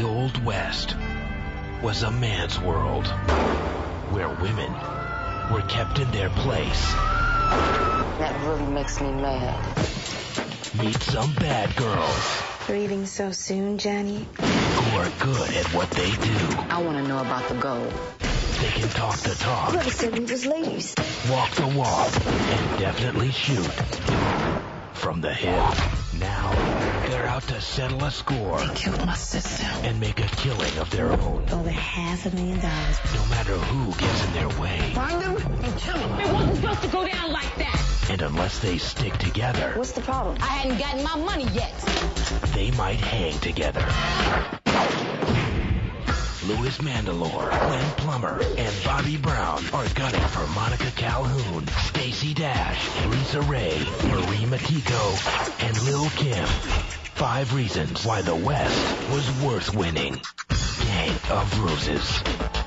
The Old West was a man's world where women were kept in their place. That really makes me mad. Meet some bad girls. Leaving so soon, Johnny? Who are good at what they do. I want to know about the gold. They can talk the talk. What is it with those ladies? Walk the walk. And definitely shoot. From the hip. Now, they're out to settle a score. They killed my sister. And make a killing of their own. Over $500,000. No matter who gets in their way. Find them and kill them. It wasn't supposed to go down like that. And unless they stick together... What's the problem? I hadn't gotten my money yet. They might hang together. Louis Mandylor, Glenn Plummer, and Bobby Brown are gunning for Monica Calhoun, Stacey Dash, LisaRaye, Marie Matiko, and Lil' Kim. 5 reasons why the West was worth winning. Gang of Roses.